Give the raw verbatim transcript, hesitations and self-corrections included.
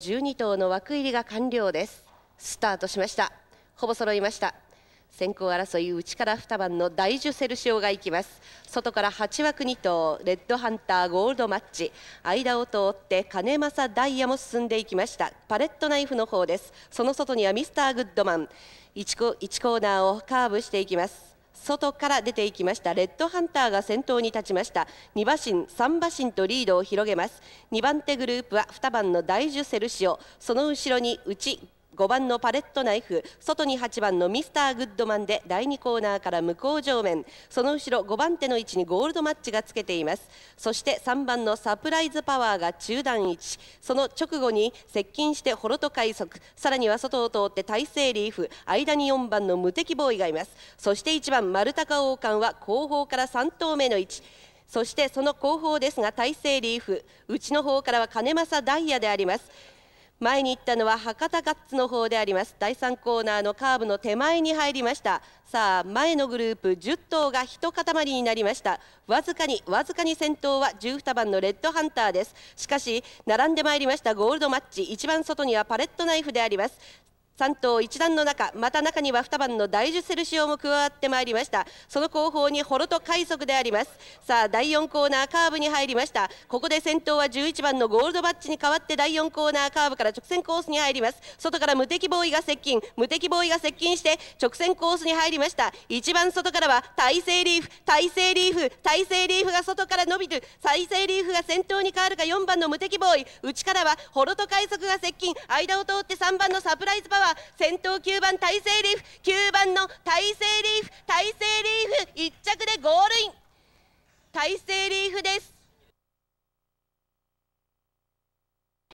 じゅうに頭の枠入りが完了です。スタートしました。ほぼ揃いました。先行争い、内からに番のダイジュセルシオが行きます。外からはち枠に頭、レッドハンター、ゴールドマッチ、間を通って金正ダイヤも進んでいきました。パレットナイフの方です。その外にはミスターグッドマン、 1, コ1コーナーをカーブしていきます。外から出ていきましたレッドハンターが先頭に立ちました。に馬身、さん馬身とリードを広げます。に番手グループはに番のダイジュセルシオ、その後ろに内ご番のパレットナイフ、外にはち番のミスターグッドマンでだいにコーナーから向こう上面、その後ろご番手の位置にゴールドマッチがつけています。そしてさん番のサプライズパワーが中段位置、その直後に接近してホロと快速、さらには外を通って大勢リーフ、間によん番の無敵ボーイがいます。そしていち番丸高王冠は後方からさん頭目の位置、そしてその後方ですが大勢リーフ、内の方からは金正ダイヤであります。前に行ったのは博多ガッツの方であります。だいさんコーナーのカーブの手前に入りました。さあ前のグループじゅう頭が一塊になりました。わずかにわずかに先頭はじゅうに番のレッドハンターです。しかし並んでまいりましたゴールドマッチ、一番外にはパレットナイフであります。さん頭一段の中、また中にはに番のダイジュセルシオも加わってまいりました。その後方にホロと快速であります。さあだいよんコーナーカーブに入りました。ここで先頭はじゅういち番のゴールドバッチに代わってだいよんコーナーカーブから直線コースに入ります。外から無敵ボーイが接近、無敵ボーイが接近して直線コースに入りました。一番外からは大勢リーフ、大勢リーフ、大勢リーフが外から伸びる、大勢リーフが先頭に変わるかよん番の無敵ボーイ、内からはホロと快速が接近、間を通ってさん番のサプライズパワー、先頭きゅう番大勢リーフ、きゅう番の大勢リーフ、大勢リーフいっ着でゴールイン、大勢リーフです。